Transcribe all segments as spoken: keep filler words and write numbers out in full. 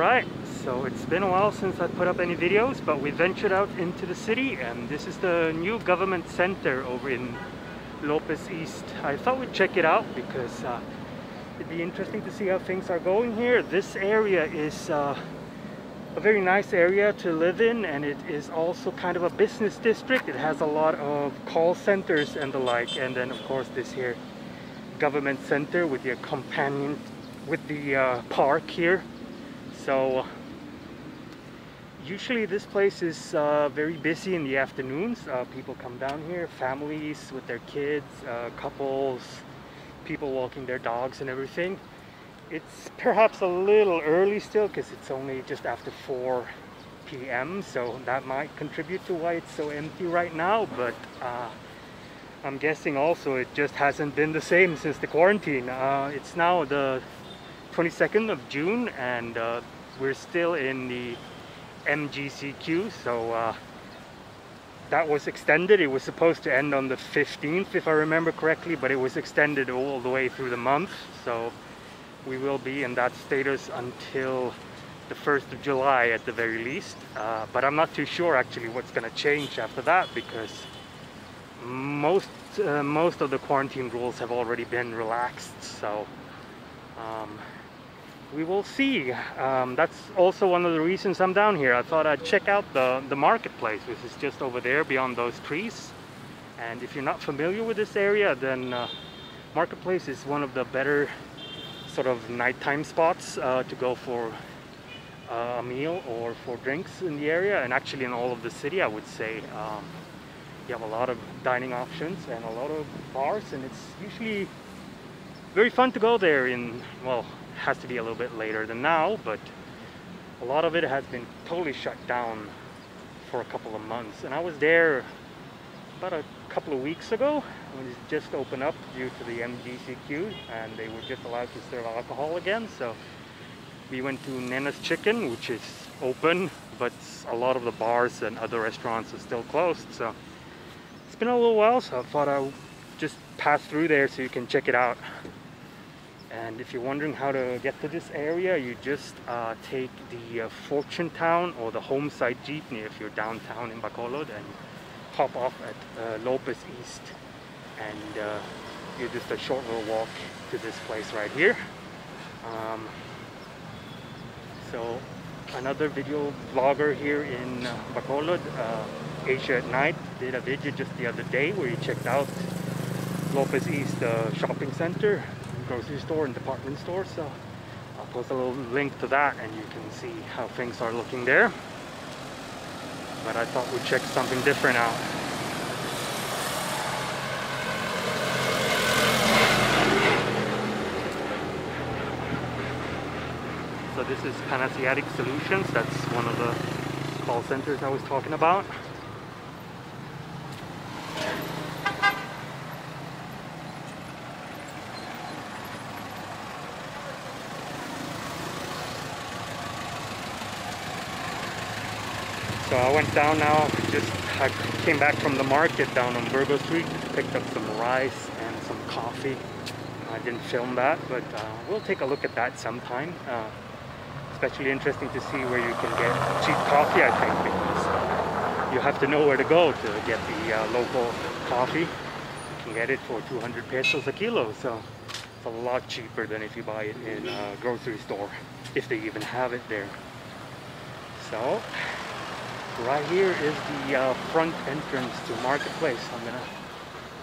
Alright, so it's been a while since I put up any videos, but we ventured out into the city, and this is the new government center over in Lopez East. I thought we'd check it out because uh, it'd be interesting to see how things are going here. This area is uh, a very nice area to live in, and it is also kind of a business district. It has a lot of call centers and the like, and then of course this here government center with the companion with the uh, park here. So usually this place is uh, very busy in the afternoons. Uh, people come down here, families with their kids, uh, couples, people walking their dogs and everything. It's perhaps a little early still because it's only just after four p m so that might contribute to why it's so empty right now, but uh, I'm guessing also it just hasn't been the same since the quarantine. Uh, it's now the twenty-second of June and uh, we're still in the M G C Q, so uh, that was extended. It was supposed to end on the fifteenth if I remember correctly, but it was extended all the way through the month, so we will be in that status until the first of July at the very least. Uh, but I'm not too sure actually what's going to change after that, because most uh, most of the quarantine rules have already been relaxed, so um, we will see. Um, that's also one of the reasons I'm down here. I thought I'd check out the, the marketplace, which is just over there beyond those trees. And if you're not familiar with this area, then uh, Marketplace is one of the better sort of nighttime spots uh, to go for uh, a meal or for drinks in the area, and actually in all of the city, I would say. Um, you have a lot of dining options and a lot of bars, and it's usually very fun to go there in, well, has to be a little bit later than now, but a lot of it has been totally shut down for a couple of months. And I was there about a couple of weeks ago when it just opened up due to the M G C Q, and they were just allowed to serve alcohol again. So we went to Nena's Chicken, which is open, but a lot of the bars and other restaurants are still closed. So it's been a little while, so I thought I would just pass through there so you can check it out. And if you're wondering how to get to this area, you just uh, take the uh, Fortune Town or the Homeside Jeepney if you're downtown in Bacolod, and hop off at uh, Lopez East, and uh, you're just a short little walk to this place right here. Um, so another video vlogger here in uh, Bacolod, uh, Asia at Night, did a video just the other day where he checked out Lopez East uh, shopping center, grocery store and department store, so I'll post a little link to that and you can see how things are looking there. But I thought we'd check something different out. So this is Panaceatic Solutions. That's one of the call centers I was talking about. So I went down now, just I came back from the market down on Burgos Street, picked up some rice and some coffee. I didn't film that, but uh, we'll take a look at that sometime. Uh, especially interesting to see where you can get cheap coffee, I think, because you have to know where to go to get the uh, local coffee. You can get it for two hundred pesos a kilo, so it's a lot cheaper than if you buy it in a grocery store, if they even have it there. So right here is the uh, front entrance to Marketplace. I'm gonna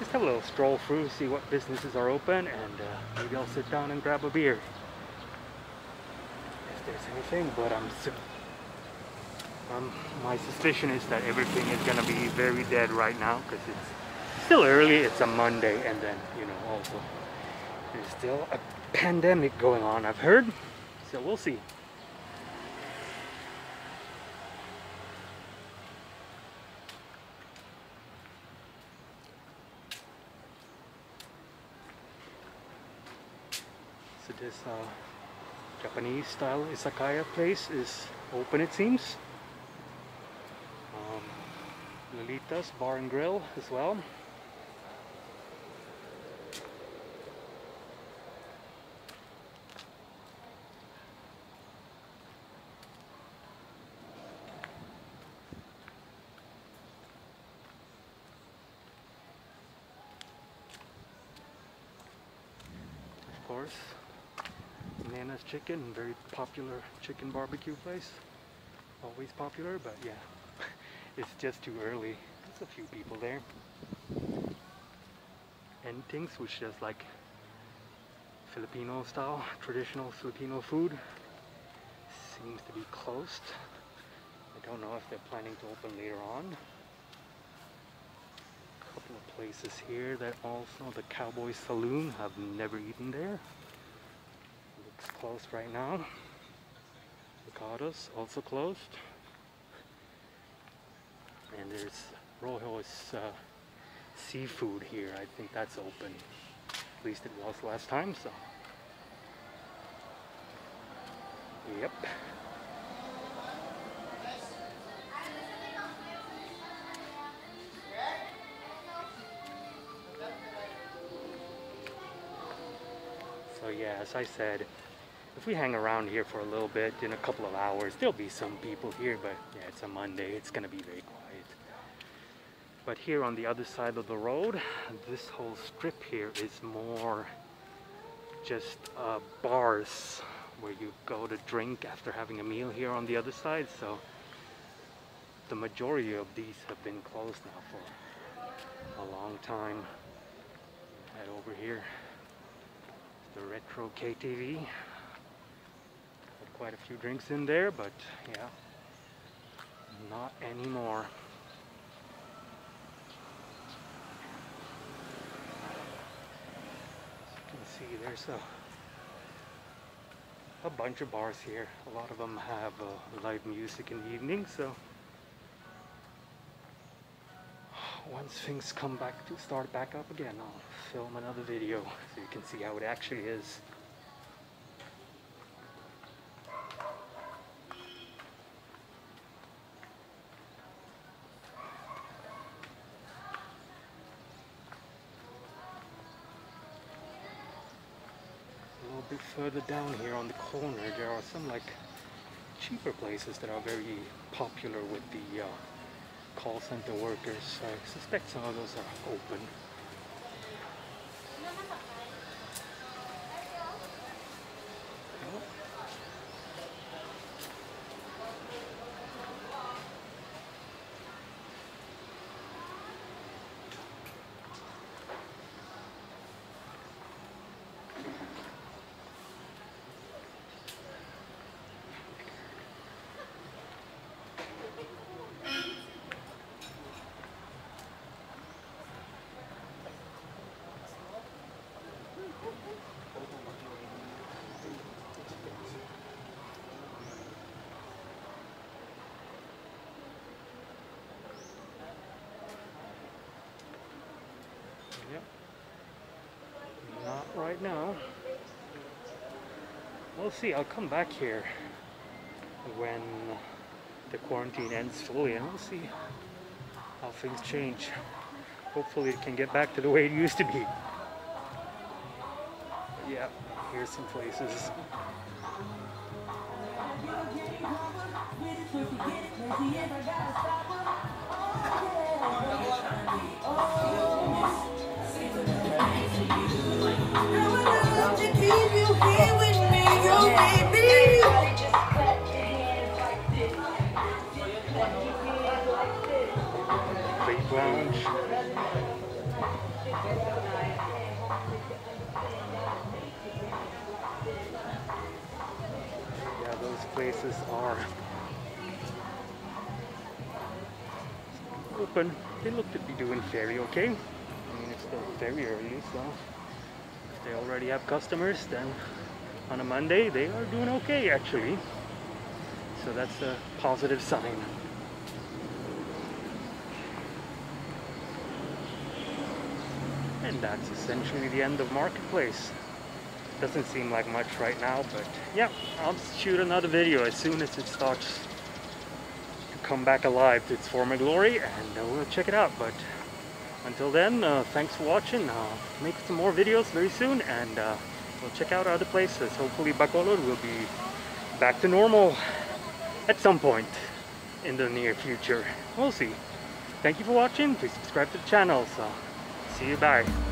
just have a little stroll through, see what businesses are open, and uh, maybe I'll sit down and grab a beer if there's anything. But I'm um, my suspicion is that everything is gonna be very dead right now because it's still early. It's a Monday, and then, you know, also there's still a pandemic going on, I've heard, so we'll see. So this uh, Japanese style izakaya place is open, it seems. Um, Lolita's bar and grill as well. course, Nana's Chicken, very popular chicken barbecue place. Always popular, but yeah, it's just too early. There's a few people there. Entings, which is like Filipino style, traditional Filipino food, seems to be closed. I don't know if they're planning to open later on. A couple of places here that also, the Cowboy Saloon, I've never eaten there. Looks closed right now. Ricardo's, also closed. And there's Rojo's uh, seafood here. I think that's open. At least it was last time, so. Yep. So yeah, as I said, if we hang around here for a little bit, in a couple of hours, there'll be some people here, but yeah, it's a Monday, it's gonna be very quiet. But here on the other side of the road, this whole strip here is more just uh, bars where you go to drink after having a meal here on the other side. So the majority of these have been closed now for a long time. Head over here. The Retro K T V, had quite a few drinks in there, but yeah, not anymore. As you can see, there's a, a bunch of bars here. A lot of them have uh, live music in the evening, so once things come back to start back up again, I'll film another video so you can see how it actually is. A little bit further down here on the corner, there are some like cheaper places that are very popular with the uh, call center workers. I suspect some of those are open. Yep. Not right now. We'll see. I'll come back here when the quarantine ends fully and we'll see how things change. Hopefully it can get back to the way it used to be. Yeah, here's some places. Yeah, those places are open. They look to be doing very okay. I mean, it's still very early, so if they already have customers, then on a Monday they are doing okay actually. So that's a positive sign. And that's essentially the end of Marketplace. Doesn't seem like much right now, but yeah, I'll shoot another video as soon as it starts to come back alive to its former glory, and uh, we'll check it out. But until then, uh, thanks for watching. I'll make some more videos very soon, and uh, we'll check out other places. Hopefully Bacolod will be back to normal at some point in the near future. We'll see. Thank you for watching. Please subscribe to the channel. So see you back.